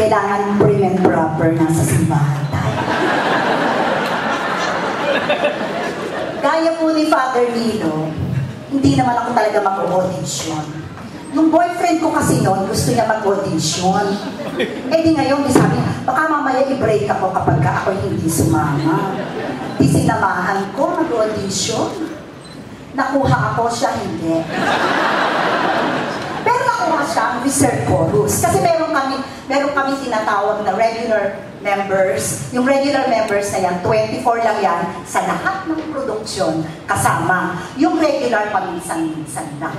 Kailangan prim and proper na sa simbahan tayo. Gaya po ni Father Nilo, hindi naman ako talaga mag-audition. Nung boyfriend ko kasi noon, gusto niya mag-audition. Eh di ngayon, di sabi, baka mamaya i-break ako kapag ako hindi sumama. Di sinamahan ko mag-audition. Nakuha ako, siya hindi. Pero nakuha siya ang reserve chorus. Kasi meron kami tinatawag na regular members. Yung regular members na yan, 24 lang yan sa lahat ng produksyon kasama. Yung regular paminsan-minsan lang.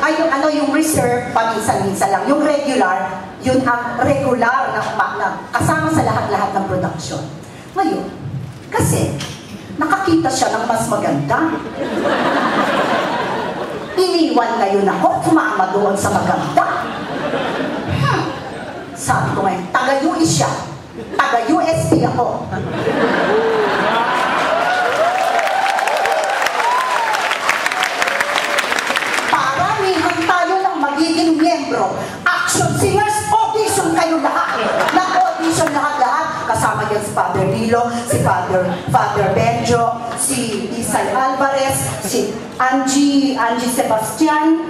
Ay, yung, ano, yung reserve, paminsan-minsan lang. Yung regular, yun ang regular na kasama sa lahat-lahat ng production. Ngayon, kasi, nakakita siya ng mas maganda. Iniwan na yun ako, tumama doon sa maganda. Sabi ko ngayon, taga-UE siya. Taga-USC ako. Magiging miyembro, action singers, audition kayo lahat. Nag-audition lahat-lahat. Kasama niya si Father Nilo, si Father Benjo, si Isai Alvarez, si Angie Sebastian,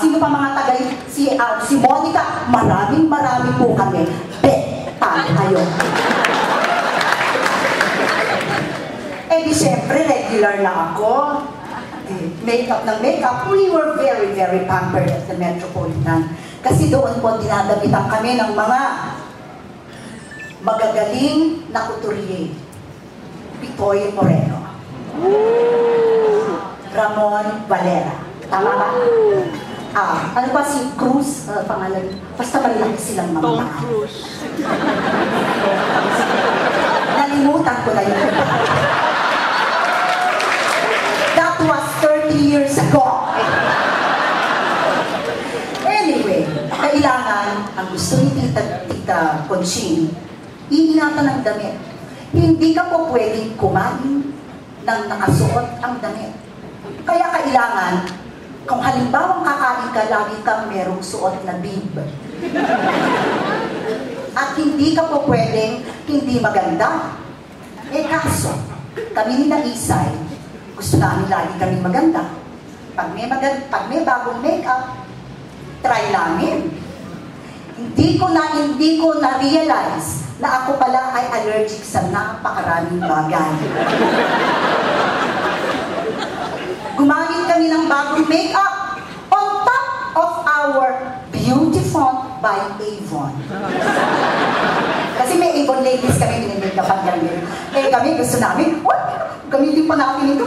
sino pa mga tagay, si Monica. Maraming po kami. Beta tayo. Eh di syempre, regular na ako. Makeup ng makeup, we were very pampered at the Metropolitan. Kasi doon po dinadabitan kami ng mga magagaling na couturier. Pitoy Moreno. Ramon Valera. Tama ba? Ano ba si Cruz? Pangalan? Basta malaki silang mga Tom Cruise. Nalimutan ko na yun. That was 30 years ago. Anyway, kailangan, ang gusto ni Tita Conchini, iinatan ng damit. Hindi ka po pwedeng kumain ng nakasuot ang damit. Kaya kailangan, kung halimbawa kakain ka, lagi kang merong suot na bib. At hindi ka po pwedeng hindi maganda. Eh kaso, kami ni Isai, gusto namin lagi kami maganda. Pag may bagong makeup, try namin. Hindi ko na realize na ako pala ay allergic sa napakaraming bagay. Gumamit kami ng bagong makeup on top of our beauty font by Avon. Kasi may Avon ladies kami binibigkapan kami. Eh kami gusto namin, oh, gamitin pa natin ito.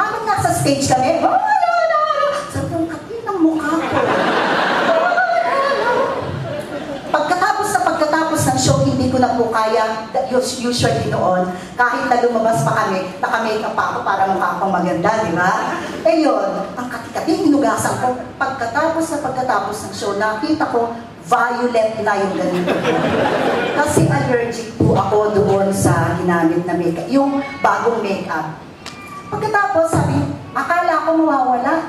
Habang nasa stage kami, oh, sabi ko, kapit ang mukha ko. Pagkatapos ng show, hindi ko na po kaya, usually noon, kahit na lumabas pa kami, naka-makeup pa ako para mukha akong maganda, di ba? Eh yun, ang kati-kati, hinugasan ko. Pagkatapos ng show, nakita ko, violet na yung ganito po. Kasi allergic po ako doon sa ginamit na makeup, yung bagong makeup. Pagkatapos, sabi, akala ko mawawala.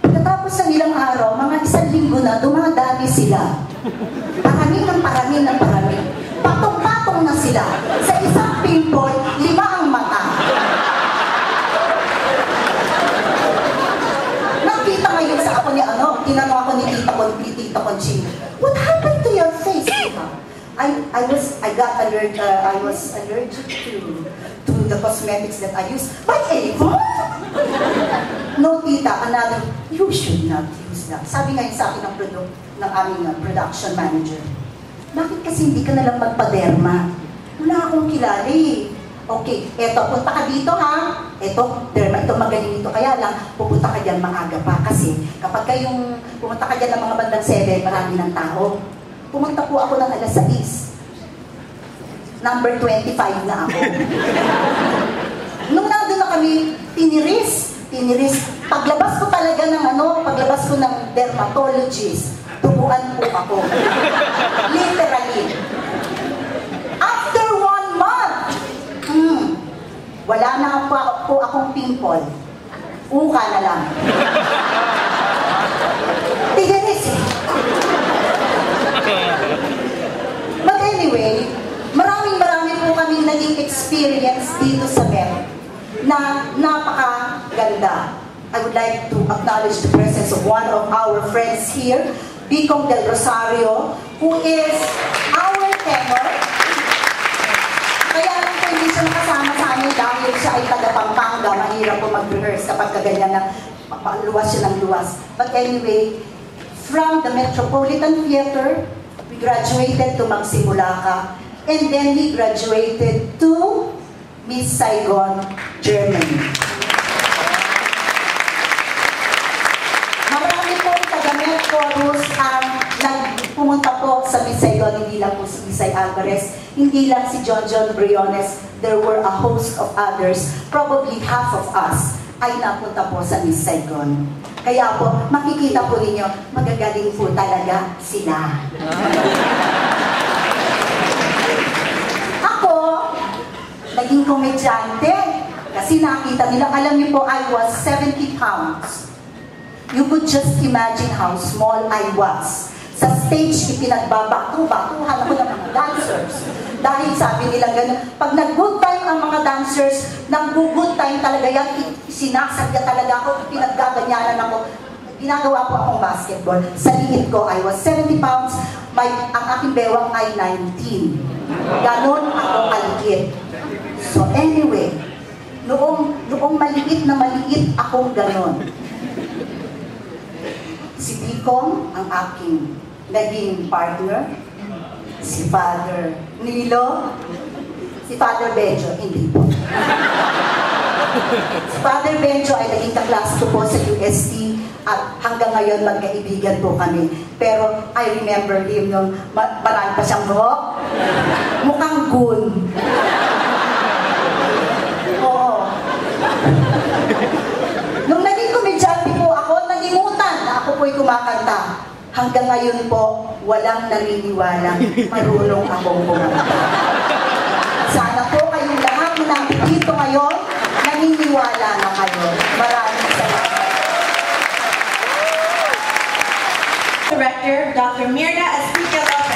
Pagkatapos ng ilang araw, mga isang linggo na, dumadami sila. Parami. Patong-patong na sila. Sa isang pinpoint, 5 ang mata. Nakita ngayon sa ako ni ano, tinanong ako ni Tita Conchini, what happened to your face? I was allergic to the cosmetics that I use. But Avon? No, Tita, another, you should not use that. Sabi ngayon sa akin ng aming production manager, bakit kasi hindi ka nalang magpa-derma? Wala akong kilala eh. Okay, eto, punta ka dito ha. Eto, derma, ito magaling ito. Kaya lang, pupunta ka dyan maaga pa. Kasi kapag kayong pumunta ka dyan ng mga bandang 7, marami ng tao. Pumunta po ako ng alas 6. Number 25 na ako. Nung nandun na kami, tiniris. Paglabas ko talaga ng dermatologist, tubuan po ako. Literally. After 1 month, wala na po akong pimple. Uka na lang. Tiganis eh. But anyway, marami po kami naging experience dito sa Met na napakaganda. I would like to acknowledge the presence of one of our friends here, Pikong Del Rosario, who is our tenor. Kaya lang po hindi siya nakasama sa amin dahil siya ay taga-Pampanga. Mahirap po mag-rehearse kapag kaganyan na luwas siya ng luwas. But anyway, from the Metropolitan Theater, we graduated to Magsimulaka. And then we graduated to Miss Saigon, Germany. Chorus ang pumunta po sa Miss Saigon, hindi lang po si Isai Alvarez, hindi lang si John Briones, there were a host of others, probably half of us ay napunta po sa Miss Saigon. Kaya po, makikita po ninyo, magagaling po talaga sila. Ako, naging komedyante, kasi nakita nila, alam niyo po, I was 70 pounds. You could just imagine how small I was. Sa stage, ipinagbabatuhan ako ng mga dancers. Dahil sabi nila gano'n, pag nag-good time ang mga dancers, nag-good time talaga yan, sinasagya talaga ako, pinaggaganyanan ako. Ginagawa ko akong basketball. Sa liit ko, I was 70 pounds, ang aking bewang ay 19. Ganon ako kaligit. So anyway, noong maliit na maliit akong ganon, si Pikong, ang aking naging partner, si Father Nilo, si Father Benjo, hindi po. Si Father Benjo ay naging kaklase ko po sa USC at hanggang ngayon magkaibigan po kami. Pero I remember him nung marami pa siyang buhok, mukhang goon. Oo. Nung naging komedyante po ako, nangimutan na ako po'y kumakanta. Hanggang ngayon po, walang naniniwala, marunong akong kumakanta. Sana po kayong lahat na dito ngayon, naniniwala na kayo. Maraming salamat. Director Dr. Mirna Astica Lopez.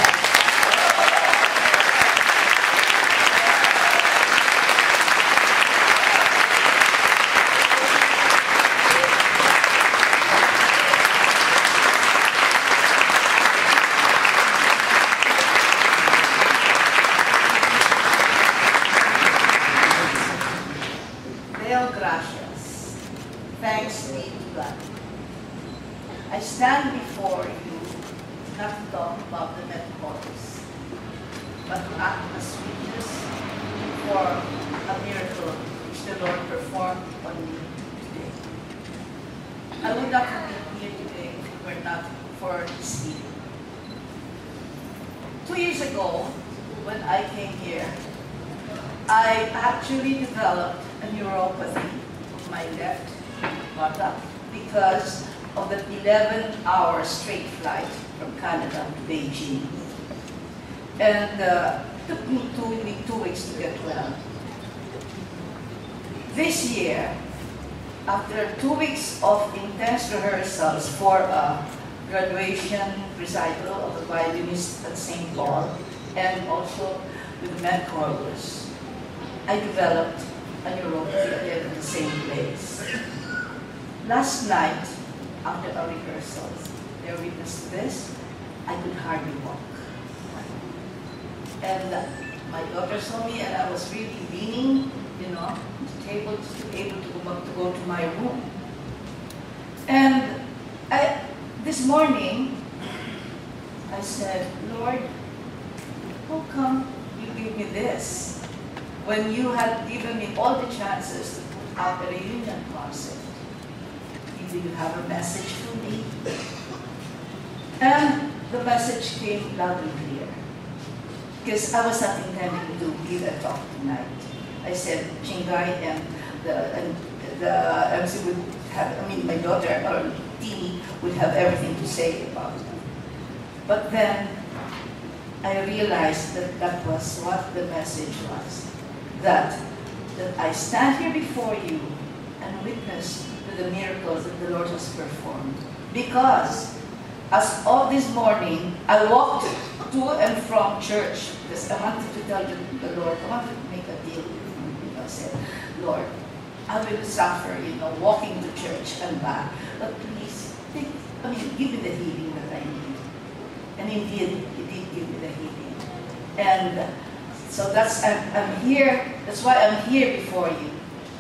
Because of the 11-hour straight flight from Canada to Beijing. And it took me two weeks to get well. This year, after 2 weeks of intense rehearsals for a graduation recital of the violinist at St. Paul and also with the Met Chorus, I developed a neuropathy in the same place. Last night, after our rehearsals, they witnessed this, I could hardly walk. And my daughter saw me and I was really leaning, you know, to the table to be able to go to my room. And this morning, I said, Lord, how come you gave me this when you had given me all the chances to put up a reunion concert? Do you have a message for me? And the message came loud and clear. Because I was not intending to give a talk tonight. I said, Chingay and the MC would have, my daughter or Tini would have everything to say about it. But then I realized that that was what the message was. That I stand here before you and witness the miracles that the Lord has performed. Because as of this morning, I walked to and from church because I wanted to tell the Lord, I wanted to make a deal with him. I said, Lord, I will suffer, you know, walking to church and back. But please, give me the healing that I need. And indeed, He did give me the healing. And so that's, I'm here, that's why I'm here before you,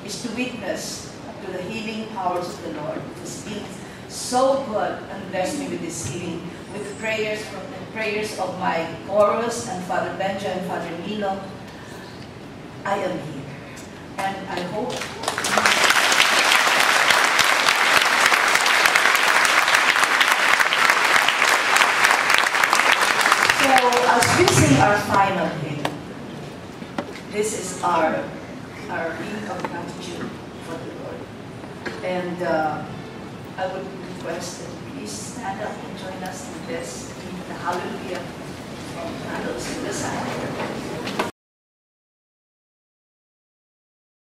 is to witness to the healing powers of the Lord. Because it's so good and blessed me with this healing, with the prayers from the prayers of my chorus and Father Benjo and Father Nilo. I am here. And I hope so as we sing our final hymn, this is our hymn of gratitude for the Lord. And I would request that please stand up and join us in this, in the Hallelujah from Canada to the Side.